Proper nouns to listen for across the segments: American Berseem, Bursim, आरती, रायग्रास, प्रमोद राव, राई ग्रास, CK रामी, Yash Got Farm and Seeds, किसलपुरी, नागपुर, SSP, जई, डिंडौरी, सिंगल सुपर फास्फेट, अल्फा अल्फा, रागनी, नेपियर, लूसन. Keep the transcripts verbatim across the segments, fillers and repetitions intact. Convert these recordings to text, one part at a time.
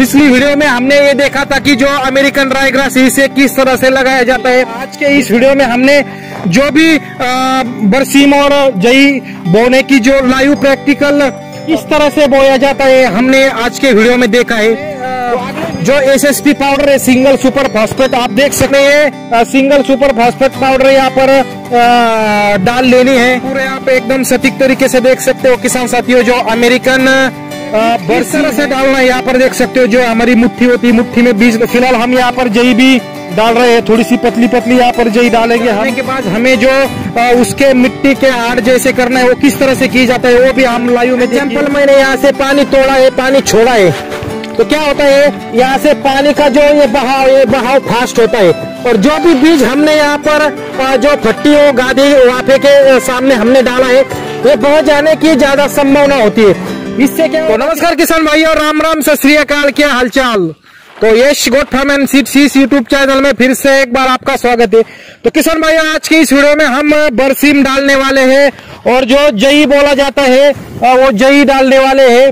पिछली वीडियो में हमने ये देखा था कि जो अमेरिकन रायग्रास इसे किस तरह से लगाया जाता है। आज के इस वीडियो में हमने जो भी बरसीम और जई बोने की जो लाइव प्रैक्टिकल किस तरह से बोया जाता है हमने आज के वीडियो में देखा है। जो एसएसपी पाउडर है सिंगल सुपर फास्फेट, आप देख सकते हैं सिंगल सुपर फास्फेट पाउडर यहाँ पर आ, डाल लेनी है। पूरे आप एकदम सटीक तरीके से देख सकते हो किसान साथियों। जो अमेरिकन बरसीम से डालना है यहाँ पर देख सकते हो, जो हमारी मुट्ठी होती है मुट्ठी में बीज। फिलहाल हम यहाँ पर जई भी डाल रहे हैं, थोड़ी सी पतली पतली यहाँ पर जई डालेंगे। हमें के बाद हमें जो आ, उसके मिट्टी के आड़ जैसे करना है वो किस तरह से की जाता है वो भी हम लाइव में। एग्जाम्पल मैंने यहाँ से पानी तोड़ा है, पानी छोड़ा है, तो क्या होता है यहाँ से पानी का जो ये बहाव ये बहाव फास्ट होता है। और जो भी बीज हमने यहाँ पर आ, जो फट्टी हो गादी वाफे के सामने हमने डाला है ये बह जाने की ज्यादा संभावना होती है। इससे क्या तो नमस्कार किसान भाई और राम राम, सत श्री अकाल, क्या हालचाल। तो Yash goat farm and seeds YouTube channel में फिर से एक बार आपका स्वागत है। तो किसान भाई आज की इस वीडियो में हम बरसीम डालने वाले हैं और जो जई बोला जाता है वो जई डालने वाले हैं।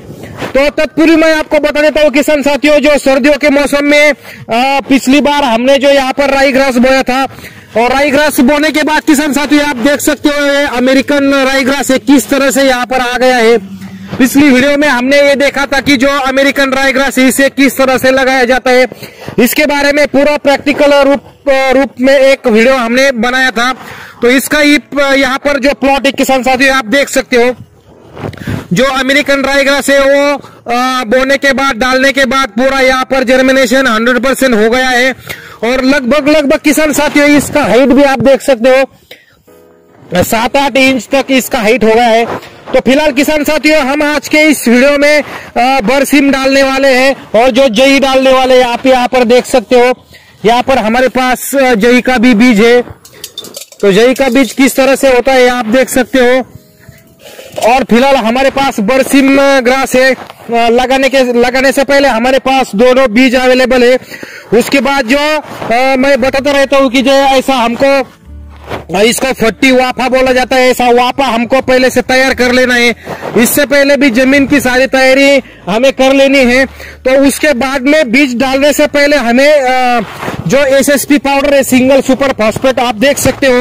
तो तत्पूर्व मैं आपको बता देता हूँ किसान साथियों, जो सर्दियों के मौसम में आ, पिछली बार हमने जो यहाँ पर राई ग्रास बोया था और राई ग्रास बोने के बाद किसान साथियों आप देख सकते हो अमेरिकन राई ग्रास किस तरह से यहाँ पर आ गया है। पिछली वीडियो में हमने ये देखा था कि जो अमेरिकन रायग्रास इसे किस तरह से लगाया जाता है, इसके बारे में पूरा प्रैक्टिकल रूप रूप में एक वीडियो हमने बनाया था। तो इसका यहाँ पर जो प्लॉट है किसान साथियों आप देख सकते हो, जो अमेरिकन रायग्रास है वो आ, बोने के बाद डालने के बाद पूरा यहाँ पर जर्मिनेशन हंड्रेड परसेंट हो गया है। और लगभग लगभग किसान साथियों इसका हाइट भी आप देख सकते हो सात आठ इंच तक इसका हाइट हो गया है। तो फिलहाल किसान साथियों हम आज के इस वीडियो में बरसीम डालने वाले हैं और जो जई डालने वाले हैं आप यहाँ पर देख सकते हो। यहाँ पर हमारे पास जई का भी बीज है, तो जई का बीज किस तरह से होता है आप देख सकते हो। और फिलहाल हमारे पास बरसीम ग्रास है, लगाने के लगाने से पहले हमारे पास दोनों बीज अवेलेबल है। उसके बाद जो आ, मैं बताता रहता हूँ कि जो ऐसा हमको इसको फट्टी वाफा बोला जाता है, ऐसा वाफा हमको पहले से तैयार कर लेना है। इससे पहले भी जमीन की सारी तैयारी हमें कर लेनी है। तो उसके बाद में बीज डालने से पहले हमें जो एसएसपी पाउडर है सिंगल सुपर फास्फेट आप देख सकते हो,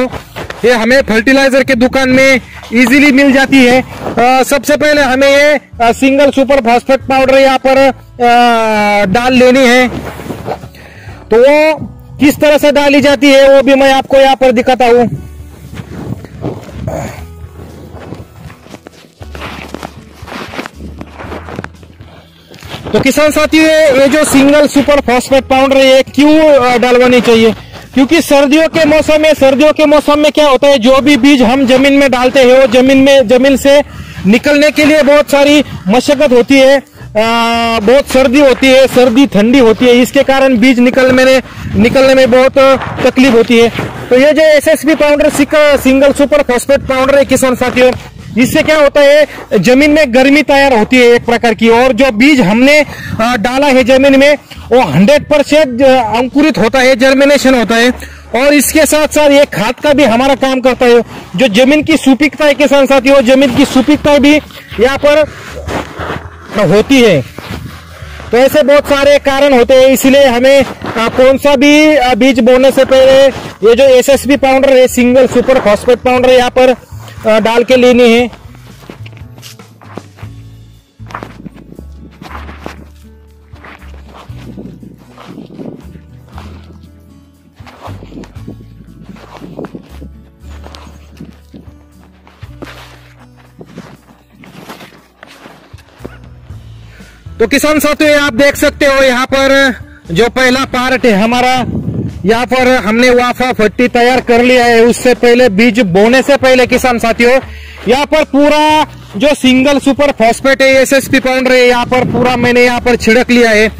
ये हमें फर्टिलाइजर के दुकान में इजीली मिल जाती है। आ, सबसे पहले हमें ये सिंगल सुपर फास्फेट पाउडर यहाँ पर आ, डाल लेनी है। तो वो किस तरह से डाली जाती है वो भी मैं आपको यहाँ पर दिखाता हूँ। तो किसान साथियों ये जो सिंगल सुपर फास्फेट पाउडर है क्यों डालवानी चाहिए, क्योंकि सर्दियों के मौसम में सर्दियों के मौसम में क्या होता है जो भी बीज हम जमीन में डालते हैं वो जमीन में जमीन से निकलने के लिए बहुत सारी मशक्कत होती है, आ, बहुत सर्दी होती है, सर्दी ठंडी होती है, इसके कारण बीज निकलने में निकलने में बहुत तकलीफ होती है। तो ये जो SSP powder सिंगल सुपर फास्फेट powder है किसान साथियों, इससे क्या होता है जमीन में गर्मी तैयार होती है एक प्रकार की। और जो बीज हमने डाला है जमीन में वो हंड्रेड परसेंट अंकुरित होता है, जर्मिनेशन होता है। और इसके साथ साथ ये खाद का भी हमारा काम करता है, जो जमीन की सुपीकता है किसान साथियों, जमीन की सुपीकता भी यहाँ पर होती है। तो ऐसे बहुत सारे कारण होते हैं, इसलिए हमें कौन सा भी बीज बोने से पहले ये जो एसएसपी पाउडर है सिंगल सुपर फास्फेट पाउडर यहाँ पर डाल के लेनी है। तो किसान साथियों आप देख सकते हो यहाँ पर जो पहला पार्ट है हमारा, यहाँ पर हमने वाफा फट्टी तैयार कर लिया है। उससे पहले बीज बोने से पहले किसान साथियों यहाँ पर पूरा जो सिंगल सुपर फास्फेट है एसएसपी पाउडर है यहाँ पर पूरा मैंने यहाँ पर छिड़क लिया है।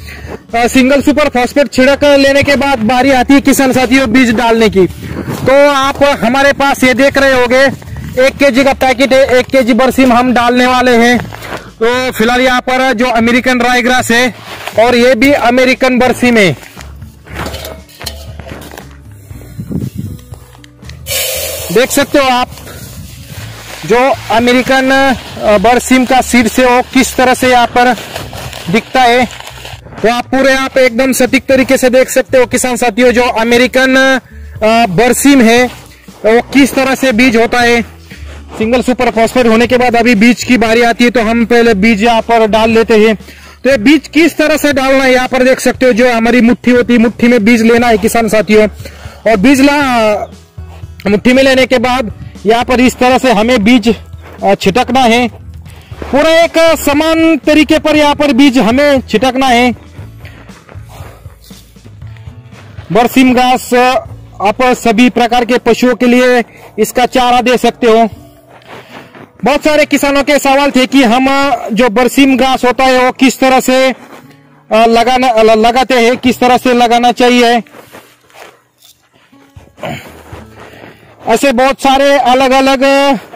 आ, सिंगल सुपर फास्फेट छिड़क लेने के बाद बारी आती है किसान साथियों बीज डालने की। तो आप हमारे पास ये देख रहे होंगे एक केजी का पैकेट है, एक केजी बरसीम हम डालने वाले हैं। तो फिलहाल यहाँ पर जो अमेरिकन रायग्रास है और ये भी अमेरिकन बरसीम है। देख सकते हो आप जो अमेरिकन बरसीम का सीड से वो किस तरह से यहाँ पर दिखता है। तो आप पूरे यहाँ पे एकदम सटीक तरीके से देख सकते हो किसान साथियों, जो अमेरिकन बरसीम है वो किस तरह से बीज होता है। सिंगल सुपर फॉस्फेट होने के बाद अभी बीज की बारी आती है, तो हम पहले बीज यहाँ पर डाल लेते हैं। तो ये बीज किस तरह से डालना है यहाँ पर देख सकते हो, जो हमारी मुट्ठी होती है मुट्ठी में बीज लेना है किसान साथियों। और बीज ला मुट्ठी में लेने के बाद यहाँ पर इस तरह से हमें बीज छिटकना है, पूरा एक समान तरीके पर यहाँ पर बीज हमें छिटकना है। बरसीम घास आप सभी प्रकार के पशुओं के लिए इसका चारा दे सकते हो। बहुत सारे किसानों के सवाल थे कि हम जो बरसीम घास होता है वो किस तरह से लगाना लगाते हैं, किस तरह से लगाना चाहिए। ऐसे बहुत सारे अलग अलग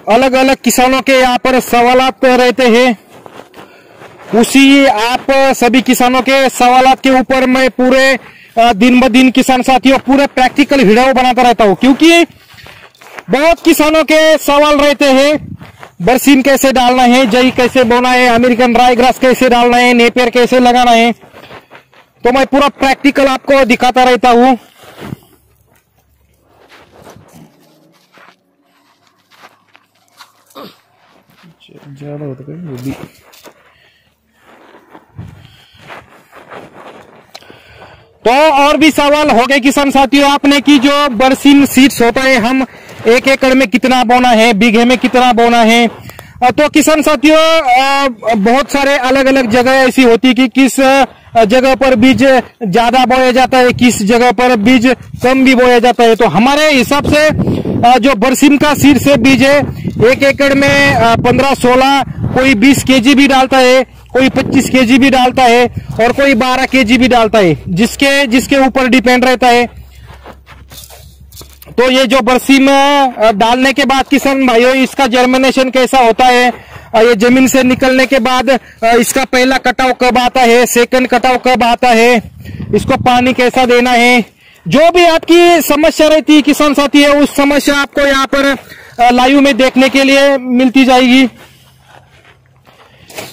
अलग अलग किसानों के यहाँ पर सवाल रहते हैं। उसी आप सभी किसानों के सवाल के ऊपर मैं पूरे दिन ब दिन किसान साथियों पूरा प्रैक्टिकल वीडियो बनाता रहता हूँ, क्योंकि बहुत किसानों के सवाल रहते हैं। बरसीम कैसे डालना है, जई कैसे बोना है, अमेरिकन रायग्रास कैसे डालना है, नेपियर कैसे लगाना है, तो मैं पूरा प्रैक्टिकल आपको दिखाता रहता हूँ। तो और भी सवाल हो गए किसान साथियों आपने कि जो बरसीम सीड्स होता है हम एक एकड़ में कितना बोना है, बीघे में कितना बोना है। तो किसान साथियों बहुत सारे अलग अलग जगह ऐसी होती है कि किस जगह पर बीज ज्यादा बोया जाता है, किस जगह पर बीज कम भी बोया जाता है। तो हमारे हिसाब से जो बरसीम का सीड से बीज है एक एकड़ में पंद्रह सोलह, कोई बीस केजी भी डालता है, कोई पच्चीस केजी भी डालता है और कोई बारह केजी भी डालता है, जिसके जिसके ऊपर डिपेंड रहता है। तो ये जो बरसीम डालने के बाद किसान भाइयों इसका जर्मिनेशन कैसा होता है, ये जमीन से निकलने के बाद इसका पहला कटाव कब आता है, सेकंड कटाव कब आता है, इसको पानी कैसा देना है, जो भी आपकी समस्या रहती है किसान साथी है, उस समस्या आपको यहाँ पर लाइव में देखने के लिए मिलती जाएगी।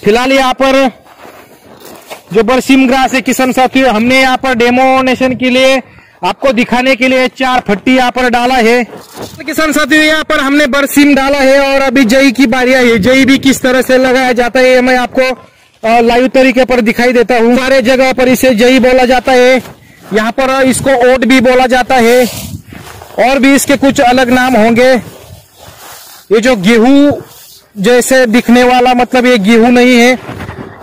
फिलहाल यहाँ पर जो बरसीम ग्रास है किसान साथी है, हमने यहाँ पर डेमोनेशन के लिए आपको दिखाने के लिए चार फट्टी यहाँ पर डाला है। किसान साथियों यहाँ पर हमने बरसीम डाला है और अभी जई की बारी आई है। जई भी किस तरह से लगाया जाता है मैं आपको लाइव तरीके पर दिखाई देता हूँ। सारे जगह पर इसे जई बोला जाता है, यहाँ पर इसको ओट भी बोला जाता है और भी इसके कुछ अलग नाम होंगे। ये जो गेहूं जैसे दिखने वाला, मतलब ये गेहूं नहीं है,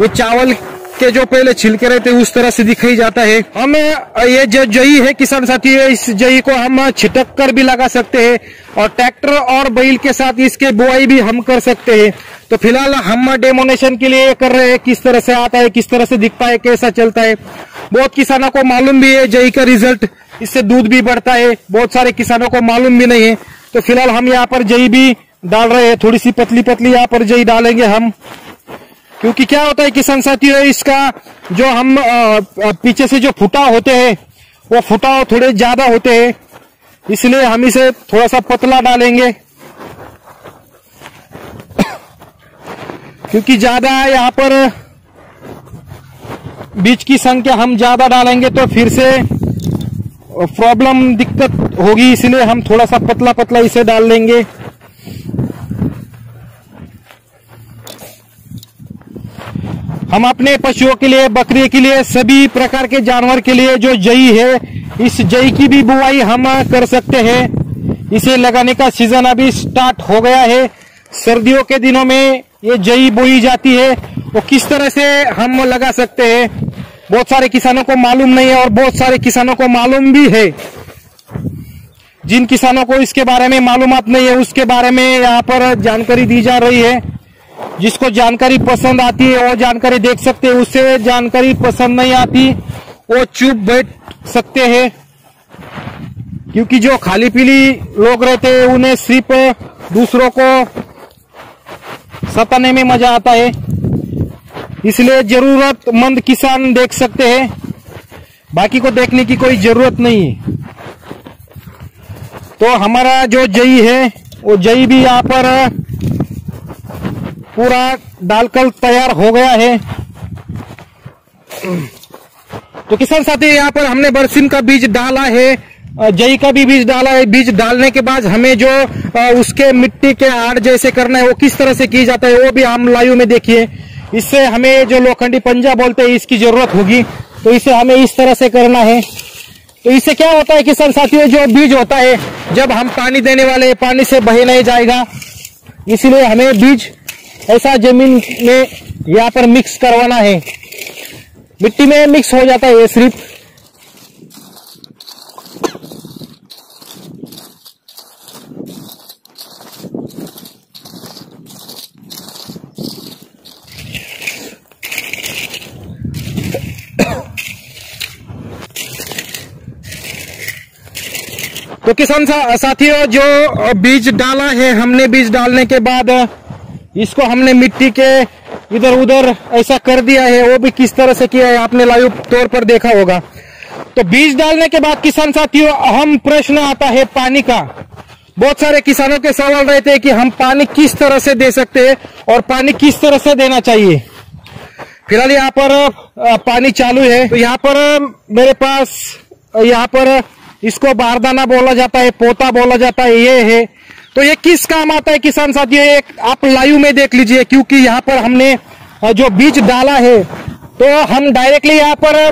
ये चावल के जो पहले छिलके रहते उस तरह से दिखाई जाता है। हम ये जो जई है किसान साथी है, इस जई को हम छिटक कर भी लगा सकते हैं और ट्रैक्टर और बैल के साथ इसके बुआई भी हम कर सकते हैं। तो फिलहाल हम डेमोनेशन के लिए कर रहे हैं, किस तरह से आता है, किस तरह से दिखता है, कैसा चलता है। बहुत किसानों को मालूम भी है जई का रिजल्ट, इससे दूध भी बढ़ता है, बहुत सारे किसानों को मालूम भी नहीं है। तो फिलहाल हम यहाँ पर जई भी डाल रहे हैं, थोड़ी सी पतली पतली यहाँ पर जई डालेंगे हम, क्योंकि क्या होता है किसान साथियों, इसका जो हम पीछे से जो फुटाव होते हैं वो फुटाव थोड़े ज्यादा होते हैं, इसलिए हम इसे थोड़ा सा पतला डालेंगे, क्योंकि ज्यादा यहाँ पर बीज की संख्या हम ज्यादा डालेंगे तो फिर से प्रॉब्लम दिक्कत होगी, इसलिए हम थोड़ा सा पतला पतला इसे डाल देंगे। हम अपने पशुओं के लिए, बकरी के लिए, सभी प्रकार के जानवर के लिए जो जई है इस जई की भी बुआई हम कर सकते हैं। इसे लगाने का सीजन अभी स्टार्ट हो गया है, सर्दियों के दिनों में ये जई बोई जाती है। वो किस तरह से हम लगा सकते हैं बहुत सारे किसानों को मालूम नहीं है और बहुत सारे किसानों को मालूम भी है। जिन किसानों को इसके बारे में मालूमात नहीं है उसके बारे में यहाँ पर जानकारी दी जा रही है। जिसको जानकारी पसंद आती है वो जानकारी देख सकते हैं, उससे जानकारी पसंद नहीं आती वो चुप बैठ सकते हैं, क्योंकि जो खाली पीली लोग रहते हैं उन्हें सिर्फ दूसरों को सताने में मजा आता है। इसलिए जरूरतमंद किसान देख सकते हैं, बाकी को देखने की कोई जरूरत नहीं है। तो हमारा जो जई है वो जई भी यहाँ पर पूरा डालकर तैयार हो गया है। तो किसान साथी यहाँ पर हमने बरसीम का बीज डाला है, जई का भी बीज डाला है। बीज डालने के बाद हमें जो उसके मिट्टी के आड़ जैसे करना है वो किस तरह से की जाता है वो भी हम लाइव में देखिए। इससे हमें जो लोखंडी पंजा बोलते हैं इसकी जरूरत होगी, तो इसे हमें इस तरह से करना है। तो इससे क्या होता है किसान साथियों, जो बीज होता है जब हम पानी देने वाले पानी से बह नहीं जाएगा, इसलिए हमें बीज ऐसा जमीन में यहाँ पर मिक्स करवाना है, मिट्टी में मिक्स हो जाता है। ये सिर्फ तो किसान साथियों जो बीज डाला है हमने, बीज डालने के बाद इसको हमने मिट्टी के इधर उधर ऐसा कर दिया है, वो भी किस तरह से किया है आपने लाइव तौर पर देखा होगा। तो बीज डालने के बाद किसान साथियों अहम प्रश्न आता है पानी का। बहुत सारे किसानों के सवाल रहते हैं कि हम पानी किस तरह से दे सकते हैं और पानी किस तरह से देना चाहिए। फिलहाल यहाँ पर पानी चालू है, तो यहाँ पर मेरे पास यहाँ पर इसको बारदाना बोला जाता है, पोता बोला जाता है, ये है। तो ये किस काम आता है किसान साथियों, आप लाइव में देख लीजिए, क्योंकि यहाँ पर हमने जो बीज डाला है तो हम डायरेक्टली यहाँ पर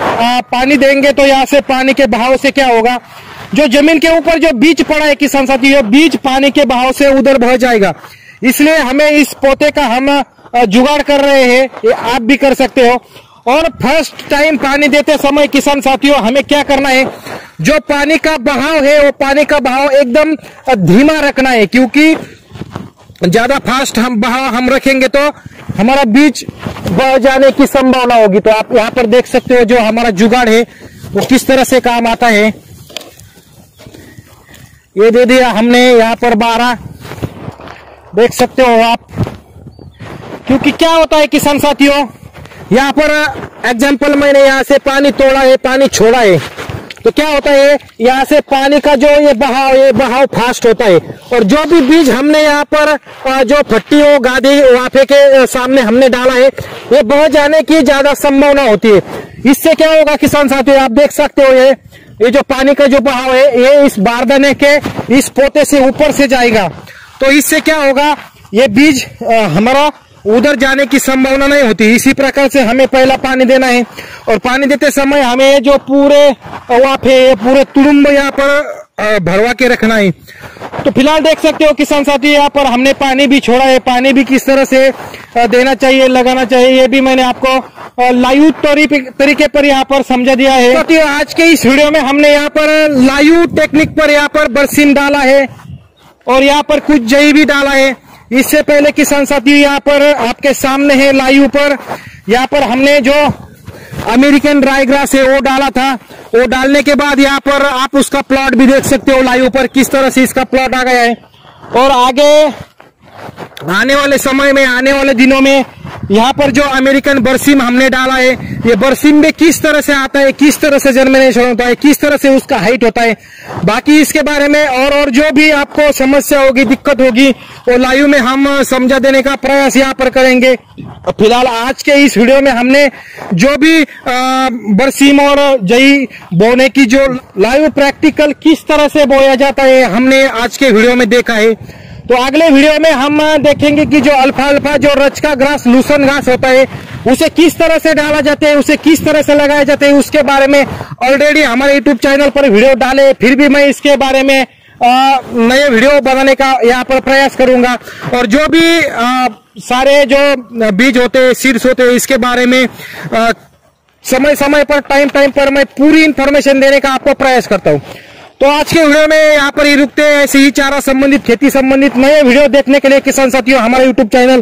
पानी देंगे, तो यहाँ से पानी के बहाव से क्या होगा, जो जमीन के ऊपर जो बीज पड़ा है किसान साथियों, बीज पानी के बहाव से उधर बह जाएगा। इसलिए हमें इस पोते का हम जुगाड़ कर रहे हैं, ये आप भी कर सकते हो। और फर्स्ट टाइम पानी देते समय किसान साथियों हमें क्या करना है, जो पानी का बहाव है वो पानी का बहाव एकदम धीमा रखना है, क्योंकि ज्यादा फास्ट हम बहाव हम रखेंगे तो हमारा बीज बह जाने की संभावना होगी। तो आप यहाँ पर देख सकते हो जो हमारा जुगाड़ है वो किस तरह से काम आता है। ये दे दिया हमने यहाँ पर बारह, देख सकते हो आप। क्योंकि क्या होता है किसान साथियों, यहाँ पर एग्जाम्पल मैंने यहाँ से पानी तोड़ा है, पानी छोड़ा है, तो क्या होता है यहाँ से पानी का जो ये बहाव ये बहाव फास्ट होता है। और जो भी बीज हमने यहाँ पर जो फट्टियों गादी वाफे के सामने हमने डाला है ये बह जाने की ज्यादा संभावना होती है। इससे क्या होगा किसान साथियों, आप देख सकते हो ये ये जो पानी का जो बहाव है ये इस बारदाने के इस पोते से ऊपर से जाएगा, तो इससे क्या होगा, ये बीज हमारा उधर जाने की संभावना नहीं होती। इसी प्रकार से हमें पहला पानी देना है। और पानी देते समय हमें जो पूरे वाफे पूरे तुड़ुम्ब यहाँ पर भरवा के रखना है। तो फिलहाल देख सकते हो किसान साथी यहाँ पर हमने पानी भी छोड़ा है, पानी भी किस तरह से देना चाहिए लगाना चाहिए ये भी मैंने आपको लाइव तरीके पर यहाँ पर समझा दिया है। तो आज के इस वीडियो में हमने यहाँ पर लाइव टेक्निक पर यहाँ पर बरसीम डाला है और यहाँ पर कुछ जई भी डाला है। इससे पहले किसान साथियों यहाँ पर आपके सामने है लाइव पर, यहाँ पर हमने जो अमेरिकन रायग्रास है वो डाला था। वो डालने के बाद यहाँ पर आप उसका प्लॉट भी देख सकते हो लाइव पर किस तरह से इसका प्लॉट आ गया है। और आगे आने वाले समय में आने वाले दिनों में यहाँ पर जो अमेरिकन बरसीम हमने डाला है, ये बरसीम में किस तरह से आता है, किस तरह से जर्मिनेशन होता है, किस तरह से उसका हाइट होता है, बाकी इसके बारे में और और जो भी आपको समस्या होगी दिक्कत होगी वो लाइव में हम समझा देने का प्रयास यहाँ पर करेंगे। फिलहाल आज के इस वीडियो में हमने जो भी बरसीम और जई बोने की जो लाइव प्रैक्टिकल किस तरह से बोया जाता है हमने आज के वीडियो में देखा है। तो अगले वीडियो में हम देखेंगे कि जो अल्फा अल्फा जो रचका ग्रास लूसन घास होता है उसे किस तरह से डाला जाता है, उसे किस तरह से लगाया जाता है, उसके बारे में ऑलरेडी हमारे यूट्यूब चैनल पर वीडियो डाले, फिर भी मैं इसके बारे में नए वीडियो बनाने का यहाँ पर प्रयास करूंगा। और जो भी आ, सारे जो बीज होते सीड्स होते इसके बारे में आ, समय समय पर टाइम टाइम पर मैं पूरी इंफॉर्मेशन देने का आपको प्रयास करता हूँ। तो आज के वीडियो में यहाँ पर ही रुकते हैं। ऐसे ही चारा संबंधित खेती संबंधित नए वीडियो देखने के लिए किसान साथियों हमारा यूट्यूब चैनल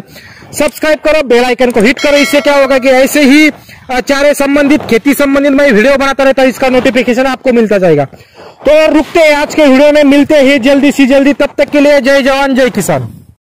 सब्सक्राइब करो, बेल आइकन को हिट करो। इससे क्या होगा कि ऐसे ही चारे संबंधित खेती संबंधित मैं वीडियो बनाता रहता हूँ, इसका नोटिफिकेशन आपको मिलता जाएगा। तो रुकते हैं आज के वीडियो में, मिलते हैं जल्दी से जल्दी, तब तक के लिए जय जवान जय किसान।